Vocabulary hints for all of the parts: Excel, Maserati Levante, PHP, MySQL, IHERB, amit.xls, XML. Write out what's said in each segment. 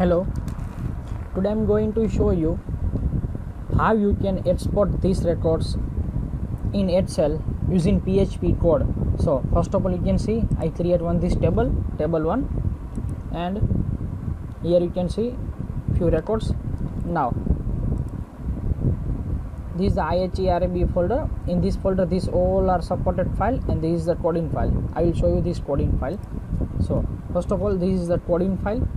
Hello, today I'm going to show you how you can export these records in Excel using PHP code. So first of all, you can see I create one this table 1, and here you can see few records. Now this is the IHERB folder. In this folder, these all are supported file, and this is the coding file. I will show you this coding file. So first of all, this is the coding file.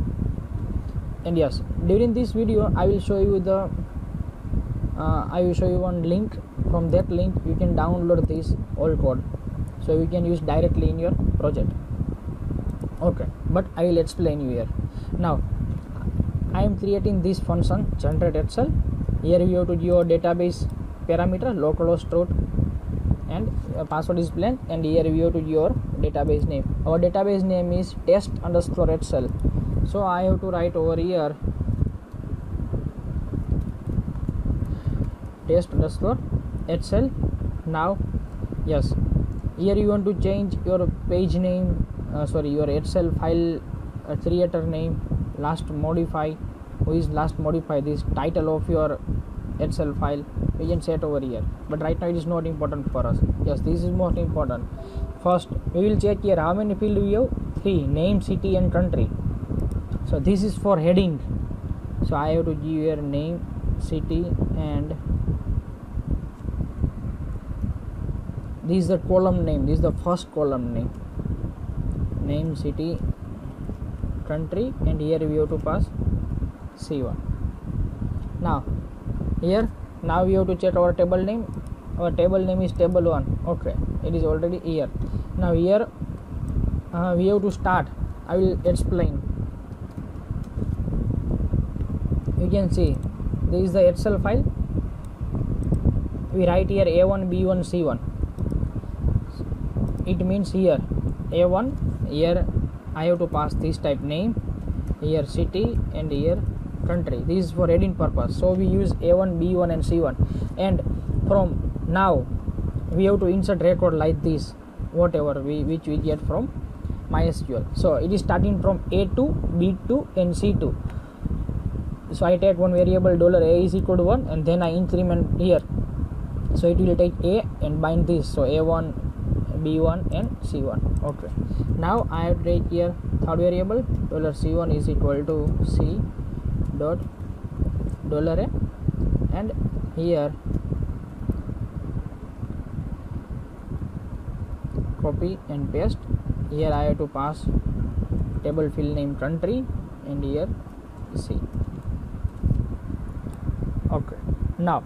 And yes, during this video I will show you the one link. From that link you can download this all code, so you can use directly in your project. Okay, but I will explain you here. Now I am creating this function generate Excel. Here you have to give your database parameter local root, and password is blank, and here you have to give your database name. Our database name is test_excel. So I have to write over here test_excel. Now yes, here you want to change your page name, your Excel file creator name, last modify this title of your Excel file. You can set over here, but right now it is not important for us. Yes, this is most important. First we will check here how many fields we have. 3: name, city and country. So this is for heading, so I have to give your name, city, and this is the column name. This is the first column name, name, city, country, and here we have to pass C1. Now here we have to check our table name. Our table name is table 1. Okay, it is already here. Now here we have to start. I will explain. You can see this is the Excel file. We write here A1, B1, C1. It means here A1, here I have to pass this type name, here city, and here country. This is for heading purpose. So we use A1, B1 and C1. And from now we have to insert record like this, whatever which we get from MySQL. So it is starting from A2, B2 and C2. So I take one variable $a is equal to 1, and then I increment here, so it will take a and bind this, so A1, B1 and C1. Okay, now I have to take here third variable $c1 is equal to C dot $a, and here copy and paste. Here I have to pass table field name country, and here C. Okay, now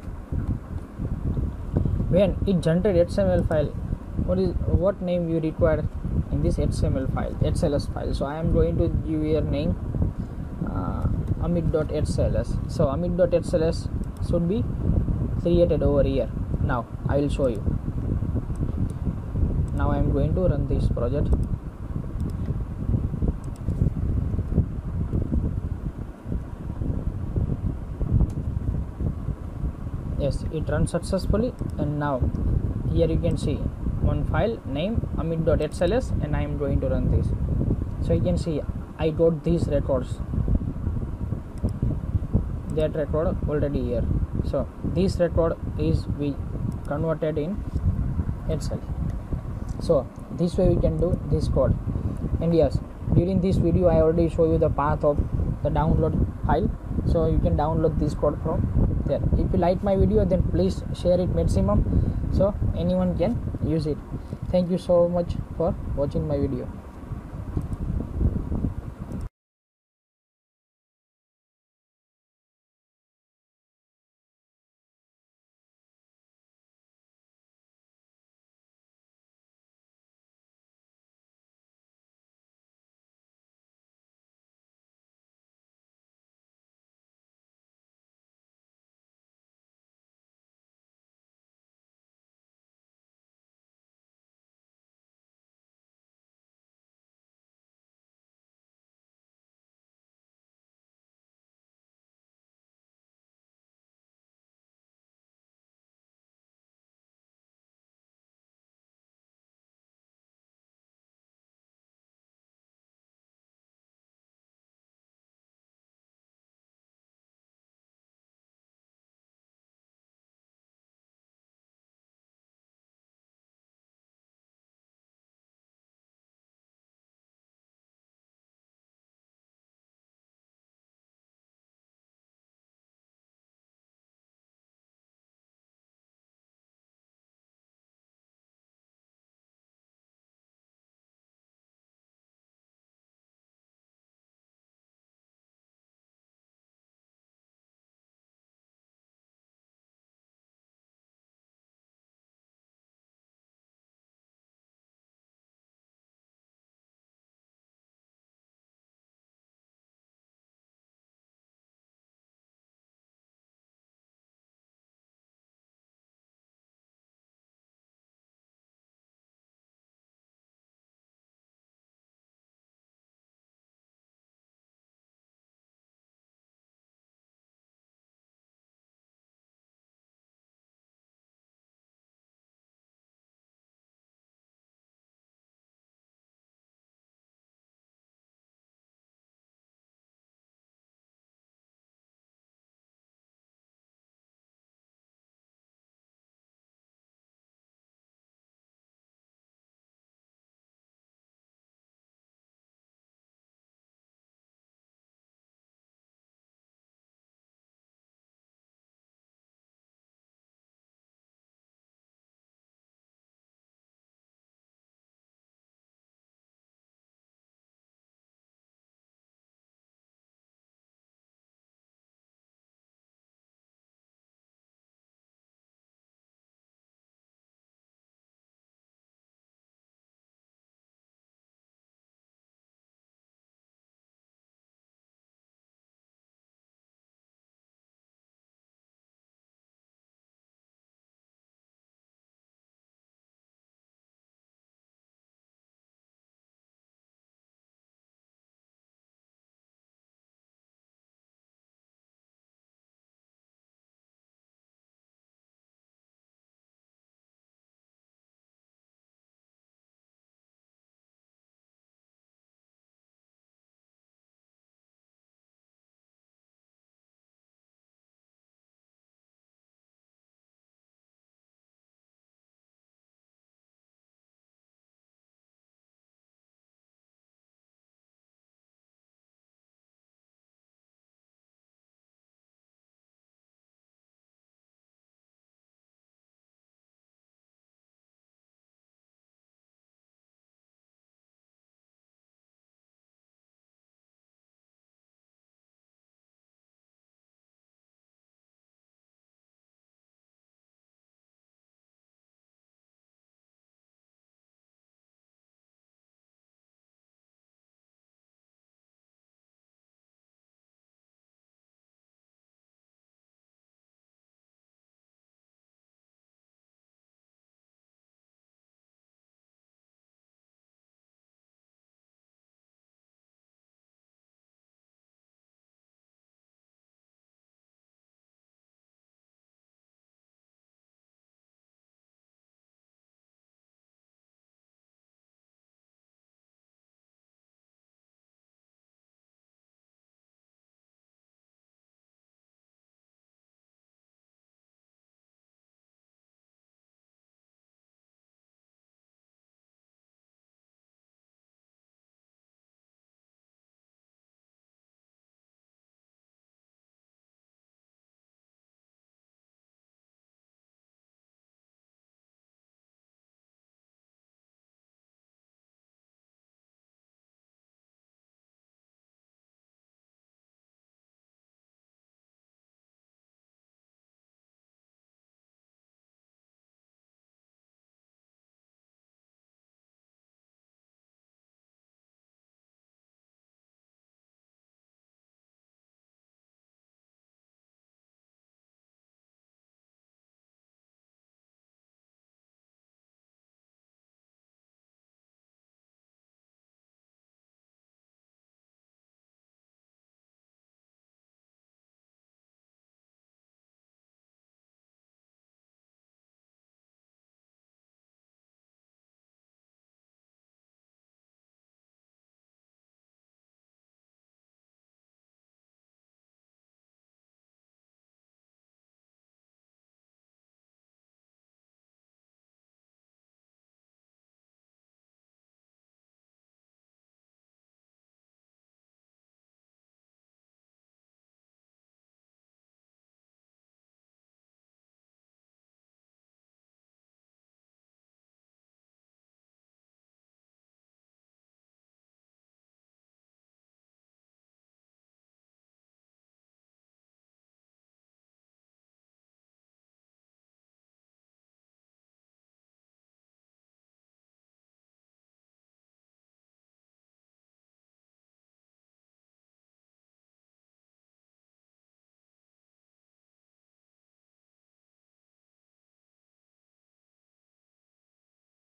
when it generates XML file, what name you require in this XML file, XLS file. So I am going to give your name amit.xls. so amit.xls should be created over here. Now I will show you. Now I am going to run this project. Yes, it runs successfully, and now here you can see one file name amit.xls, and I am going to run this. So you can see I got these records, that record already here. So this record is we converted in Excel. So this way we can do this code. And yes, during this video I already show you the path of the download file, so you can download this code from there. If you like my video, then please share it maximum so anyone can use it. Thank you so much for watching my video.